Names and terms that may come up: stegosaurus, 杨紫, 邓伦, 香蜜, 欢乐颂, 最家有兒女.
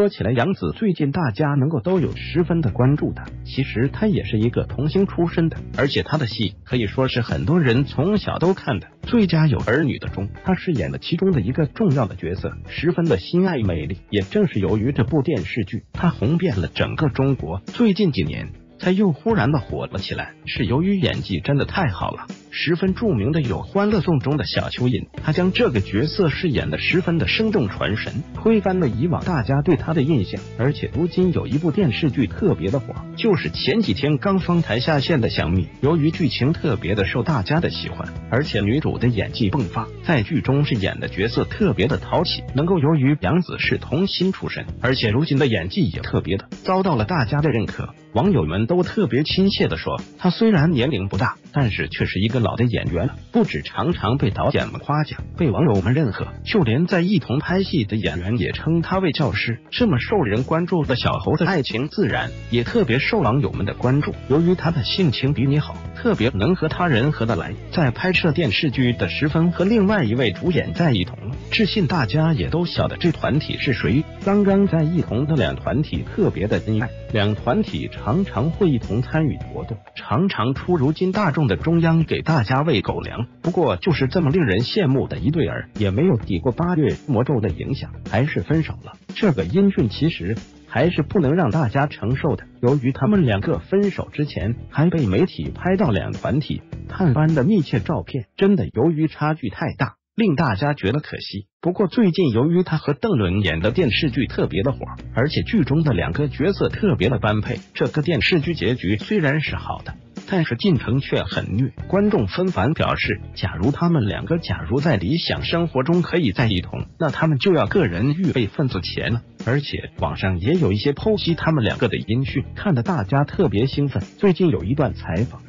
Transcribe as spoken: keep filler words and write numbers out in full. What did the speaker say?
说起来，杨紫最近大家能够都有十分的关注她，其实她也是一个童星出身的，而且她的戏可以说是很多人从小都看的。最佳有儿女的中，她饰演了其中的一个重要的角色，十分的心爱美丽。也正是由于这部电视剧，她红遍了整个中国。最近几年，她又忽然的火了起来，是由于演技真的太好了。十分著名的有《欢乐颂》中的小蚯蚓，她将这个角色饰演的十分的生动传神，推翻了以往大家对她的印象。而且如今有一部电视剧特别的火，就是前几天刚丰台下线的《香蜜》，由于剧情特别的受大家的喜欢，而且女主的演技迸发，在剧中饰演的角色特别的讨喜。能够由于杨紫是童星出身，而且如今的演技也特别的遭到了大家的认可，网友们都特别亲切的说，她虽然年龄不大，但是却是一个老的演员了，不止常常被导演们夸奖，被网友们认可，就连在一同拍戏的演员也称他为教师。这么受人关注的小猴的爱情自然也特别受网友们的关注。由于他的性情比你好，特别能和他人合得来，在拍摄电视剧的时分和另外一位主演在一同，至信大家也都晓得这团体是谁。刚刚在一同的两团体特别的恩爱，两团体常常会一同参与活动，常常出如今大众的中央给大家喂狗粮。不过就是这么令人羡慕的一对儿，也没有抵过八月魔咒的影响，还是分手了。这个音讯其实还是不能让大家承受的。由于他们两个分手之前还被媒体拍到两团体探班的密切照片，真的由于差距太大，令大家觉得可惜。不过最近由于他和邓伦演的电视剧特别的火，而且剧中的两个角色特别的般配，这个电视剧结局虽然是好的，但是进程却很虐。观众纷繁表示，假如他们两个假如在理想生活中可以在一同，那他们就要个人预备份子钱了。而且网上也有一些剖析他们两个的音讯，看得大家特别兴奋。最近有一段采访，